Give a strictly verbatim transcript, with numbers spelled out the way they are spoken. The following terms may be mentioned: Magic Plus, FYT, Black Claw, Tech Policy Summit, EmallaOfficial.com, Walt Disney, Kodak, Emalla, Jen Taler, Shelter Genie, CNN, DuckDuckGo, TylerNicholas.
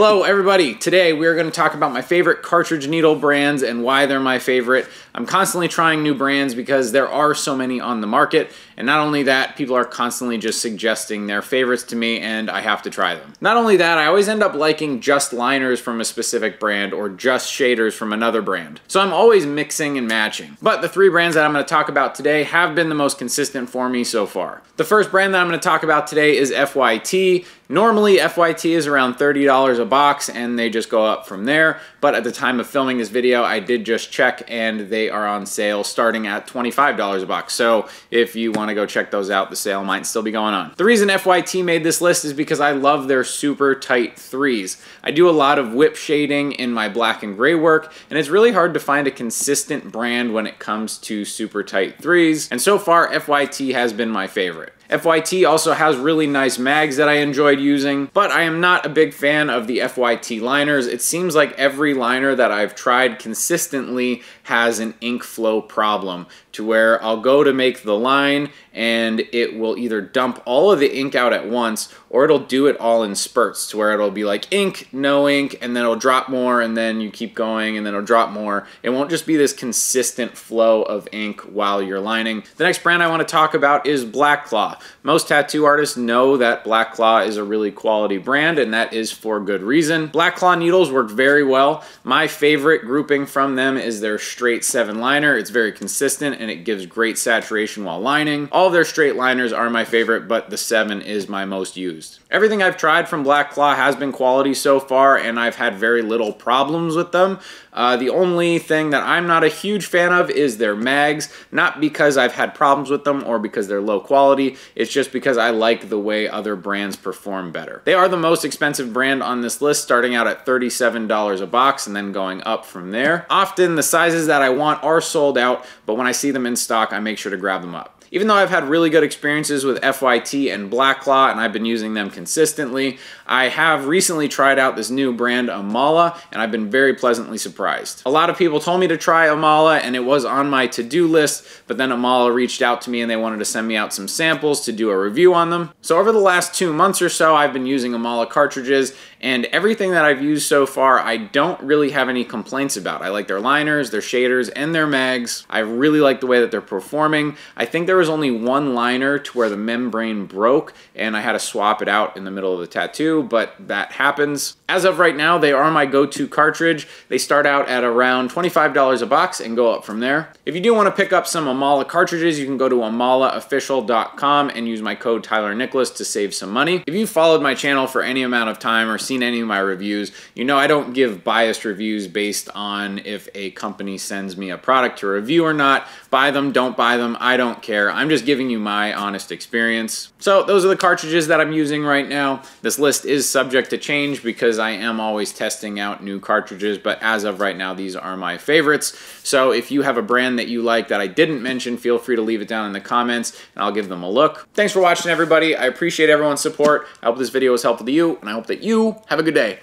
Hello everybody, today we are going to talk about my favorite cartridge needle brands and why they're my favorite. I'm constantly trying new brands because there are so many on the market, and not only that, people are constantly just suggesting their favorites to me and I have to try them. Not only that, I always end up liking just liners from a specific brand or just shaders from another brand. So I'm always mixing and matching. But the three brands that I'm going to talk about today have been the most consistent for me so far. The first brand that I'm going to talk about today is F Y T. Normally F Y T is around thirty dollars a box and they just go up from there, but at the time of filming this video I did just check and they are on sale starting at twenty-five dollars a box, so if you want to go check those out, the sale might still be going on. The reason F Y T made this list is because I love their super tight threes. I do a lot of whip shading in my black and gray work and it's really hard to find a consistent brand when it comes to super tight threes, and so far F Y T has been my favorite. F Y T also has really nice mags that I enjoyed using, but I am not a big fan of the F Y T liners. It seems like every liner that I've tried consistently has an ink flow problem to where I'll go to make the line and it will either dump all of the ink out at once or it'll do it all in spurts to where it'll be like ink, no ink, and then it'll drop more, and then you keep going and then it'll drop more. It won't just be this consistent flow of ink while you're lining. The next brand I want to talk about is Black Claw. Most tattoo artists know that Black Claw is a really quality brand, and that is for good reason. Black Claw needles work very well. My favorite grouping from them is their straight seven liner. It's very consistent and it gives great saturation while lining. All of their straight liners are my favorite, but the seven is my most used. Everything I've tried from Black Claw has been quality so far and I've had very little problems with them. Uh, the only thing that I'm not a huge fan of is their mags, not because I've had problems with them or because they're low quality. It's just because I like the way other brands perform better. They are the most expensive brand on this list, starting out at thirty-seven dollars a box and then going up from there. Often the sizes that I want are sold out, but when I see them in stock, I make sure to grab them up. Even though I've had really good experiences with F Y T and Black Claw and I've been using them consistently, I have recently tried out this new brand, Emalla, and I've been very pleasantly surprised. A lot of people told me to try Emalla and it was on my to-do list, but then Emalla reached out to me and they wanted to send me out some samples to do a review on them. So over the last two months or so, I've been using Emalla cartridges, and everything that I've used so far, I don't really have any complaints about. I like their liners, their shaders, and their mags. I really like the way that they're performing. I think they're There was only one liner to where the membrane broke and I had to swap it out in the middle of the tattoo, but that happens. As of right now, they are my go-to cartridge. They start out at around twenty-five dollars a box and go up from there. If you do want to pick up some Emalla cartridges, you can go to Emalla Official dot com and use my code TylerNicholas to save some money. If you followed my channel for any amount of time or seen any of my reviews, you know I don't give biased reviews based on if a company sends me a product to review or not. Buy them, don't buy them, I don't care. I'm just giving you my honest experience. So those are the cartridges that I'm using right now. This list is subject to change because I am always testing out new cartridges, but as of right now, these are my favorites. So if you have a brand that you like that I didn't mention, feel free to leave it down in the comments and I'll give them a look. Thanks for watching, everybody. I appreciate everyone's support. I hope this video was helpful to you and I hope that you have a good day.